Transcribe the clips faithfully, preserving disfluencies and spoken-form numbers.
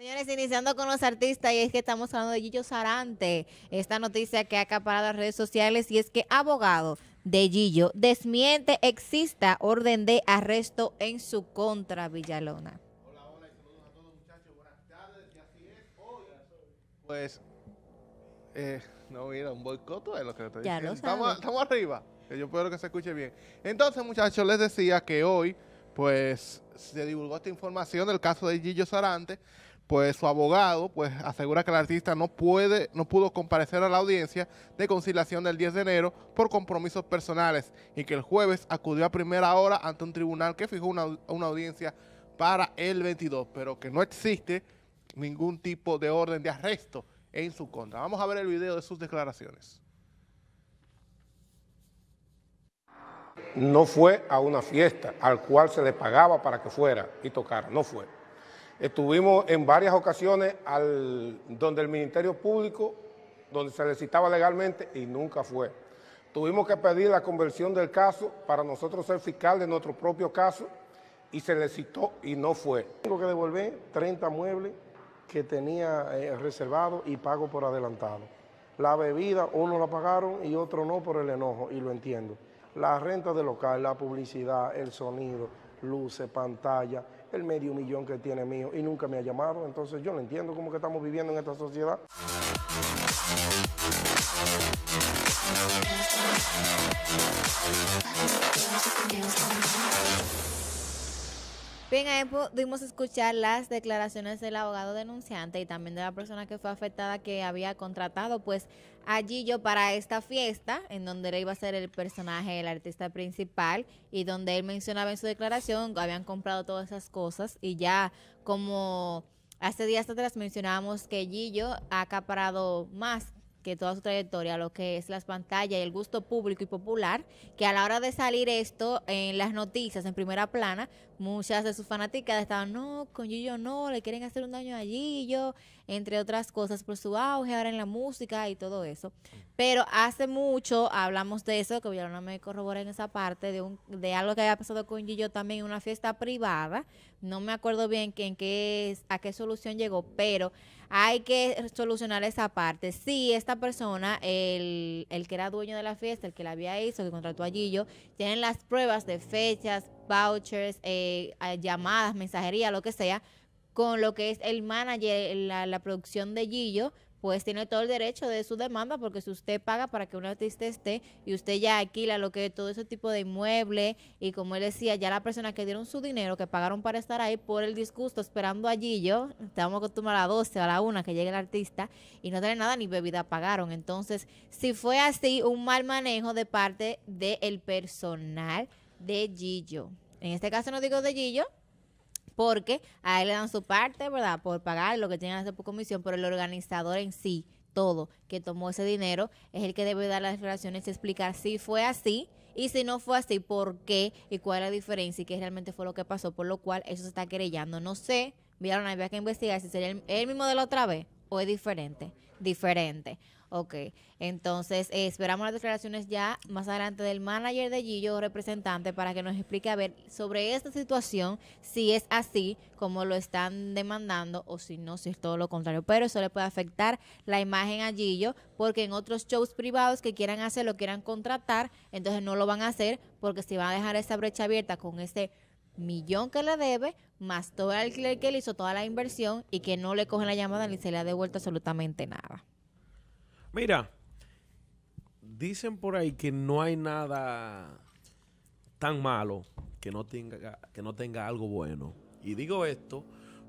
Señores, iniciando con los artistas, y es que estamos hablando de Yiyo Sarante, esta noticia que ha acaparado las redes sociales, y es que abogado de Yiyo desmiente exista orden de arresto en su contra, Villalona. Hola, hola, y saludos a todos, muchachos, buenas tardes, y así es, hoy. Pues, eh, no, mira, un boicoto es lo que le estoy diciendo. Ya lo estamos, estamos arriba, yo espero que se escuche bien. Entonces, muchachos, les decía que hoy, pues, se divulgó esta información del caso de Yiyo Sarante. Pues su abogado pues asegura que el artista no puede, no pudo comparecer a la audiencia de conciliación del diez de enero por compromisos personales y que el jueves acudió a primera hora ante un tribunal que fijó una, una audiencia para el veintidós, pero que no existe ningún tipo de orden de arresto en su contra. Vamos a ver el video de sus declaraciones. No fue a una fiesta al cual se le pagaba para que fuera y tocara, no fue. Estuvimos en varias ocasiones al, donde el Ministerio Público, donde se le citaba legalmente y nunca fue. Tuvimos que pedir la conversión del caso para nosotros ser fiscal de nuestro propio caso y se le citó y no fue. Tengo que devolver treinta muebles que tenía eh, reservados y pago por adelantado. La bebida, uno la pagaron y otro no por el enojo, y lo entiendo. La renta del local, la publicidad, el sonido, luces, pantalla, el medio millón que tiene mío y nunca me ha llamado. Entonces yo no entiendo cómo que estamos viviendo en esta sociedad. Bien, ahí pudimos escuchar las declaraciones del abogado denunciante y también de la persona que fue afectada, que había contratado pues a Yiyo para esta fiesta, en donde él iba a ser el personaje, el artista principal, y donde él mencionaba en su declaración, habían comprado todas esas cosas, y ya como hace días atrás mencionábamos que Yiyo ha acaparado más que toda su trayectoria, lo que es las pantallas y el gusto público y popular, que a la hora de salir esto en las noticias, en primera plana, muchas de sus fanáticas estaban, no, con Yiyo no, le quieren hacer un daño a Yiyo, entre otras cosas, por su auge ahora en la música y todo eso. Pero hace mucho hablamos de eso, que ya no me corroboré en esa parte, de, un, de algo que había pasado con Yiyo también en una fiesta privada, no me acuerdo bien que, en qué, a qué solución llegó, pero hay que solucionar esa parte. Sí, esta persona, el, el que era dueño de la fiesta, el que la había hecho, que contrató a Yiyo, tienen las pruebas de fechas, vouchers, eh, llamadas, mensajería, lo que sea, con lo que es el manager, la, la producción de Yiyo, pues tiene todo el derecho de su demanda, porque si usted paga para que un artista esté y usted ya alquila lo que es todo ese tipo de inmueble, y como él decía, ya la persona que dieron su dinero, que pagaron para estar ahí, por el disgusto esperando a Yiyo, estamos acostumbrados a las doce o a la una que llegue el artista y no tienen nada, ni bebida pagaron. Entonces, si fue así, un mal manejo de parte del personal de Yiyo. En este caso no digo de Yiyo, porque a él le dan su parte, ¿verdad?, por pagar lo que tienen que hacer por comisión, pero el organizador en sí, todo, que tomó ese dinero, es el que debe dar las declaraciones y explicar si fue así y si no fue así, por qué y cuál es la diferencia y qué realmente fue lo que pasó, por lo cual eso se está querellando. No sé, vieron, había que investigar si sería el, el mismo de la otra vez o es diferente. Diferente. Ok, entonces eh, esperamos las declaraciones ya más adelante del manager de Yiyo, representante, para que nos explique a ver sobre esta situación, si es así como lo están demandando o si no, si es todo lo contrario. Pero eso le puede afectar la imagen a Yiyo, porque en otros shows privados que quieran hacer, lo quieran contratar, entonces no lo van a hacer, porque si van a dejar esa brecha abierta con ese millón que le debe, más todo el alquiler que le hizo, toda la inversión, y que no le cogen la llamada ni se le ha devuelto absolutamente nada. Mira, dicen por ahí que no hay nada tan malo que no tenga, que no tenga algo bueno. Y digo esto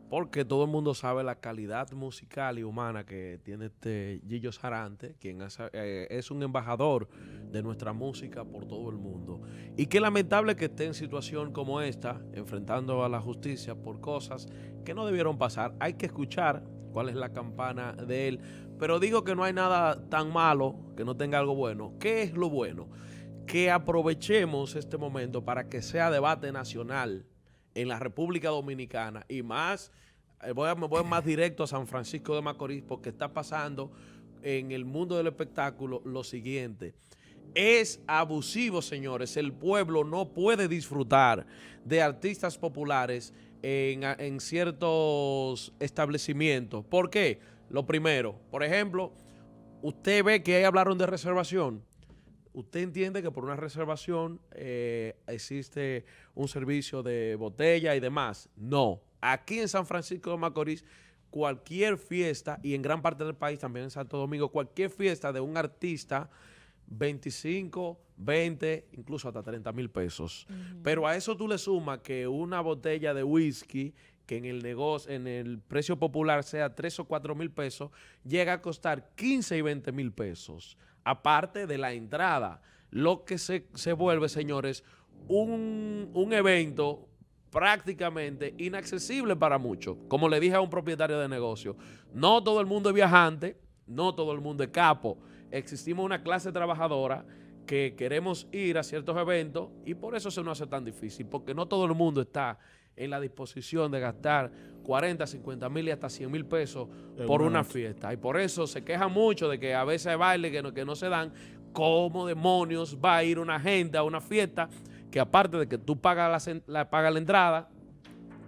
porque todo el mundo sabe la calidad musical y humana que tiene este Yiyo Sarante, quien es, eh, es un embajador de nuestra música por todo el mundo. Y qué lamentable que esté en situación como esta, enfrentando a la justicia por cosas que no debieron pasar. Hay que escuchar cuál es la campana de él. Pero digo que no hay nada tan malo que no tenga algo bueno. ¿Qué es lo bueno? Que aprovechemos este momento para que sea debate nacional en la República Dominicana, y más, eh, voy, a, me voy más directo a San Francisco de Macorís, porque está pasando en el mundo del espectáculo lo siguiente. Es abusivo, señores. El pueblo no puede disfrutar de artistas populares en, en ciertos establecimientos. ¿Por qué? Lo primero, por ejemplo, usted ve que ahí hablaron de reservación. Usted entiende que por una reservación eh, existe un servicio de botella y demás. No. Aquí en San Francisco de Macorís, cualquier fiesta, y en gran parte del país, también en Santo Domingo, cualquier fiesta de un artista, veinticinco, veinte, incluso hasta treinta mil pesos. Uh-huh. Pero a eso tú le sumas que una botella de whisky, que en el negocio, en el precio popular sea tres o cuatro mil pesos, llega a costar quince y veinte mil pesos, aparte de la entrada. Lo que se, se vuelve, señores, un, un evento prácticamente inaccesible para muchos. Como le dije a un propietario de negocio, no todo el mundo es viajante, no todo el mundo es capo. Existimos una clase trabajadora que queremos ir a ciertos eventos y por eso se nos hace tan difícil, porque no todo el mundo está en la disposición de gastar cuarenta, cincuenta mil y hasta cien mil pesos por una fiesta. Y por eso se queja mucho de que a veces hay bailes que no, que no se dan. ¿Cómo demonios va a ir una gente a una fiesta que aparte de que tú pagas la, la, pagas la entrada,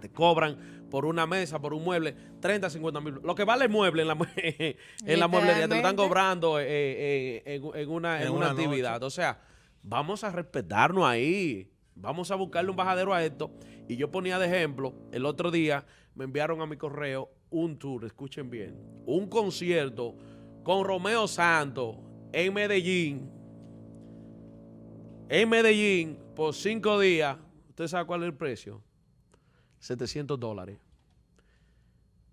te cobran por una mesa, por un mueble, treinta, cincuenta mil, lo que vale el mueble en la, en la mueblería, te lo están cobrando eh, eh, en, en una, en en una, una actividad. Noche. O sea, vamos a respetarnos ahí, vamos a buscarle un bajadero a esto. Y yo ponía de ejemplo, el otro día me enviaron a mi correo un tour, escuchen bien, un concierto con Romeo Santos en Medellín, en Medellín, por cinco días. ¿Usted sabe cuál es el precio? setecientos dólares.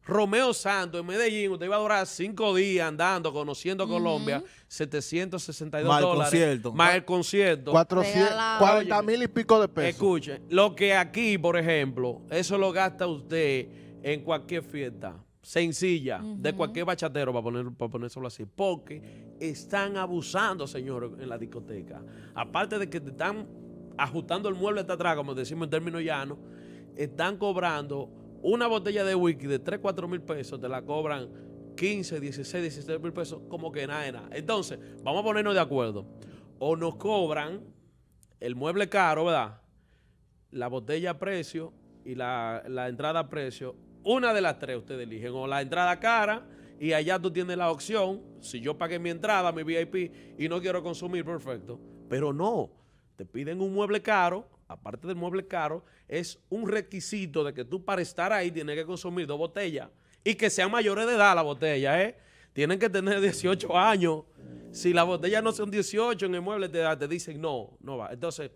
Romeo Santos en Medellín, usted iba a durar cinco días andando, conociendo uh-huh. Colombia, setecientos sesenta y dos dólares. Concierto. Más el concierto. cuatrocientos cuarenta mil y pico de pesos. Escuchen, lo que aquí, por ejemplo, eso lo gasta usted en cualquier fiesta sencilla, uh-huh. de cualquier bachatero, para, poner, para ponérselo así, porque están abusando, señores, en la discoteca. Aparte de que te están ajustando el mueble hasta atrás, como decimos en términos llanos, están cobrando una botella de whisky de tres, cuatro mil pesos, te la cobran quince, dieciséis, diecisiete mil pesos, como que nada, nada. Entonces, vamos a ponernos de acuerdo. O nos cobran el mueble caro, ¿verdad? La botella a precio y la, la entrada a precio. Una de las tres ustedes eligen, o la entrada cara, y allá tú tienes la opción, si yo pagué mi entrada, mi V I P, y no quiero consumir, perfecto. Pero no, te piden un mueble caro, aparte del mueble caro, es un requisito de que tú para estar ahí tienes que consumir dos botellas, y que sean mayores de edad la botella, ¿eh? Tienen que tener dieciocho años, si las botellas no son dieciocho en el mueble te, te dicen no, no va. Entonces,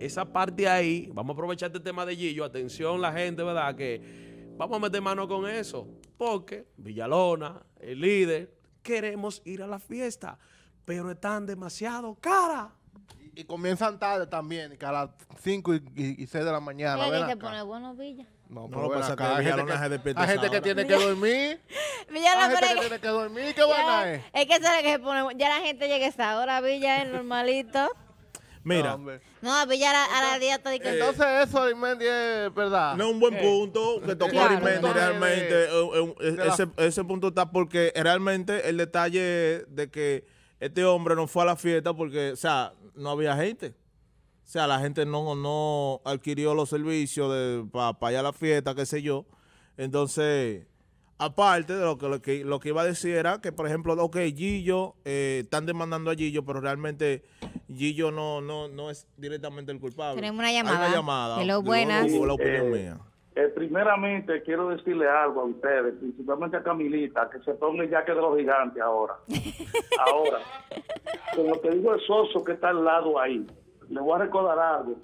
esa parte ahí, vamos a aprovechar este tema de Yiyo, atención la gente, ¿verdad? Que vamos a meter mano con eso, porque Villalona, el líder, queremos ir a la fiesta, pero están demasiado caras. Y, y comienzan tarde también, que a las cinco y seis de la mañana. Hay que poner buenos Villas. No, pero no, pues acá hay gente que, se despierta hay gente que tiene que dormir. Villalona, hay gente que tiene que dormir, ¿qué buena es? Es que sabe que se pone, ya la gente llega a esa hora, Villa es normalito. Mira. No, no a Villa a la dieta de que... Entonces eso, Arismendy, es verdad. No es un buen eh. punto que tocó claro, Arismendy realmente. De, eh, eh, de ese, la... ese punto está porque realmente el detalle de que este hombre no fue a la fiesta porque, o sea, no había gente. O sea, la gente no, no adquirió los servicios para pa allá a la fiesta, qué sé yo. Entonces, aparte de lo que, lo que, lo que iba a decir era que, por ejemplo, ok, Yiyo, eh, están demandando a Yiyo, pero realmente... Yiyo no, no, no es directamente el culpable. Tenemos una llamada. Hay una llamada. Hello, buenas. Digo, la opinión eh, mía. Eh, primeramente, quiero decirle algo a ustedes, principalmente a Camilita, que se ponga el jaque de los gigantes ahora. Ahora, como te digo, el socio que está al lado ahí, le voy a recordar algo.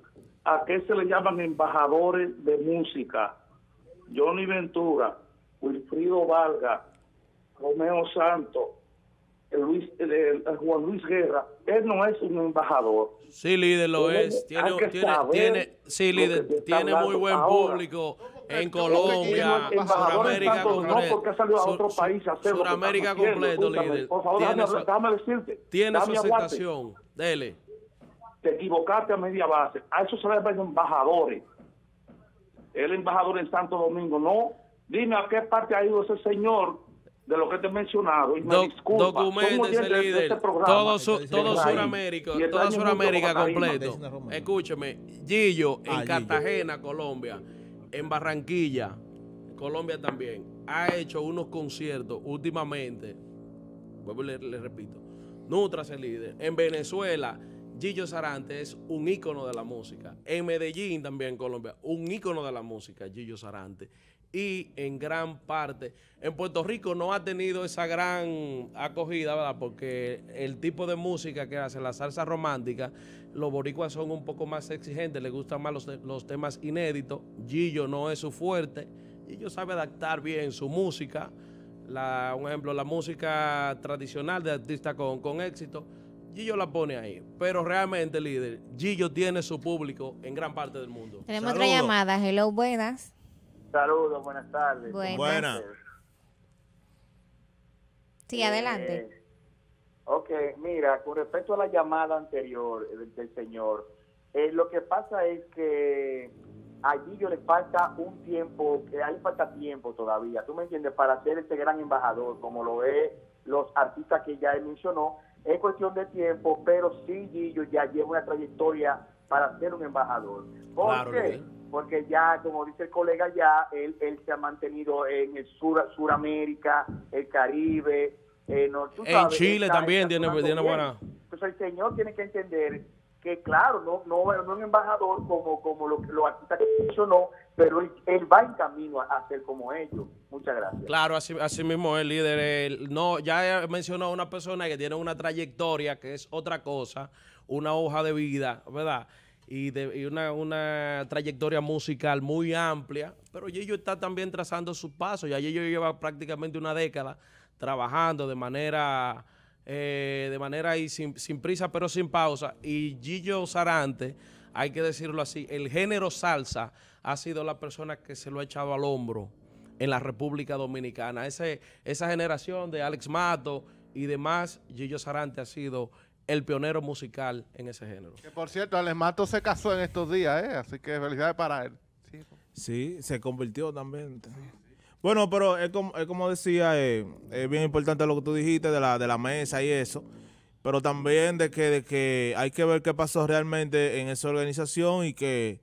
¿A qué se le llaman embajadores de música? Johnny Ventura, Wilfrido Vargas, Romeo Santos, El Luis, el, el, el Juan Luis Guerra, él no es un embajador. Sí, líder, lo él es. Tiene, tiene, tiene, sí, líder, tiene muy buen ahora. público en Colombia, en Sudamérica completa. No, porque ha salido a otro Sur, país a hacerlo. Sudamérica completo, líder. Por favor, tiene su, déjame decirte. Tiene su aceptación. Dele. Te equivocaste a media base. A eso se le llaman embajadores. El embajador en Santo Domingo, no. Dime a qué parte ha ido ese señor de lo que te he mencionado, y Do, me disculpa. Documentense, líder, de este todo, su, todo Sudamérica, toda Sudamérica completo. Escúcheme, Yiyo, en ah, Cartagena, Yiyo. Colombia, en Barranquilla, Colombia también, ha hecho unos conciertos últimamente. Vuelvo y le, le repito, Nutra es el líder. En Venezuela, Yiyo Sarante es un ícono de la música. En Medellín también, Colombia, un ícono de la música, Yiyo Sarante. Y en gran parte, en Puerto Rico no ha tenido esa gran acogida, ¿verdad? Porque el tipo de música que hace la salsa romántica, los boricuas son un poco más exigentes, les gustan más los, los temas inéditos. Yiyo no es su fuerte. Yiyo sabe adaptar bien su música. La, un ejemplo, la música tradicional de artistas con, con éxito, Yiyo la pone ahí. Pero realmente, líder, Yiyo tiene su público en gran parte del mundo. Tenemos otra llamada. Hello, buenas. Saludos, buenas tardes. Buenas. Buenas. Sí, adelante. Eh, ok, mira, con respecto a la llamada anterior del, del señor, eh, lo que pasa es que a Yiyo le falta un tiempo, que ahí falta tiempo todavía, ¿tú me entiendes? Para ser este gran embajador, como lo es los artistas que ya él mencionó, es cuestión de tiempo, pero sí Yiyo ya lleva una trayectoria para ser un embajador. ¿Por claro, qué? ¿Sí? Porque ya, como dice el colega, ya él, él se ha mantenido en el sur, Suramérica, el Caribe, eh, no, tú en sabes, Chile está, también está tiene, tiene buena. Entonces el señor tiene que entender que, claro, no no es no un embajador como, como lo, lo artista que mencionó, pero él, él va en camino a, a ser como ellos. Muchas gracias. Claro, así, así mismo es, líder. El, no, ya mencionó a una persona que tiene una trayectoria que es otra cosa, una hoja de vida, ¿verdad? Y, de, y una, una trayectoria musical muy amplia, pero Yiyo está también trazando sus pasos. Ya Yiyo lleva prácticamente una década trabajando de manera, eh, de manera y sin, sin prisa pero sin pausa. Y Yiyo Sarante, hay que decirlo así, el género salsa ha sido la persona que se lo ha echado al hombro en la República Dominicana. Ese, esa generación de Alex Mato y demás, Yiyo Sarante ha sido el pionero musical en ese género. Que por cierto, Alex Mato se casó en estos días, ¿eh? Así que felicidades para él. Sí, sí se convirtió también. Sí, sí. Bueno, pero es como, es como decía, eh, es bien importante lo que tú dijiste de la, de la mesa y eso, pero también de que, de que hay que ver qué pasó realmente en esa organización y que,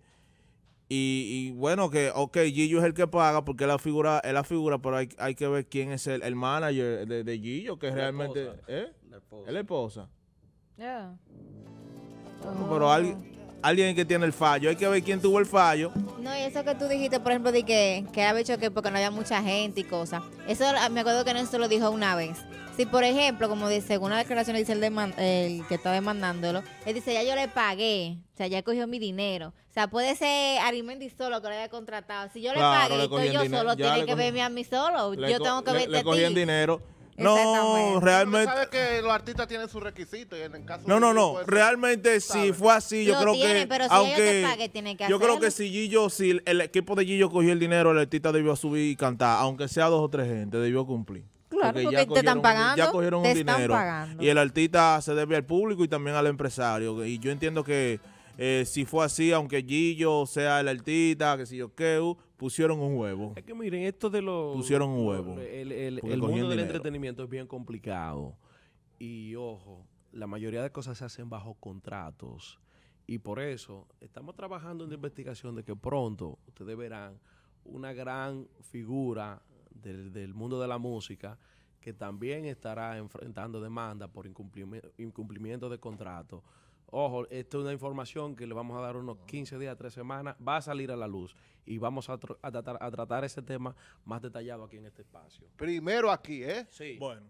y, y bueno, que ok, Yiyo es el que paga porque es la figura, es la figura, pero hay, hay que ver quién es el, el manager de, de Yiyo, que la realmente esposa, ¿eh? La esposa. Es la esposa. Yeah. Oh. Pero alguien, alguien que tiene el fallo, hay que ver quién tuvo el fallo. No, y eso que tú dijiste, por ejemplo, de que, que había hecho que porque no había mucha gente y cosas. Eso me acuerdo que Néstor lo dijo una vez. Si, por ejemplo, como dice, según la declaración dice el, el que está demandándolo, él dice, ya yo le pagué, o sea, ya cogió mi dinero. O sea, puede ser Arismendy solo que lo haya contratado. Si yo le claro, pagué, estoy yo solo, tiene que verme a mí solo. Le yo tengo que verte a ti. Le cogí el dinero. No, realmente. Sabes que los artistas tienen sus requisitos y en el caso No, no, no. Realmente si sí, fue así, yo creo tiene, que pero si aunque pague, tiene que yo hacerlo. Creo que si Yiyo, si el equipo de Yiyo cogió el dinero, el artista debió subir y cantar, aunque sea dos o tres gente, debió cumplir. Claro, porque, porque ya te cogieron, están pagando, ya cogieron te un están dinero pagando. Y el artista se debe al público y también al empresario. Y yo entiendo que eh, si fue así, aunque Yiyo sea el artista, que si yo qué, pusieron un huevo. Es que miren, esto de los... Pusieron un huevo. El, el, el mundo del entretenimiento es bien complicado. Y ojo, la mayoría de cosas se hacen bajo contratos. Y por eso estamos trabajando en la investigación de que pronto ustedes verán una gran figura del, del mundo de la música que también estará enfrentando demandas por incumplimiento, incumplimiento de contratos. Ojo, esta es una información que le vamos a dar unos quince días, tres semanas, va a salir a la luz y vamos a, tr a, tratar, a tratar ese tema más detallado aquí en este espacio. Primero aquí, ¿eh? Sí. Bueno.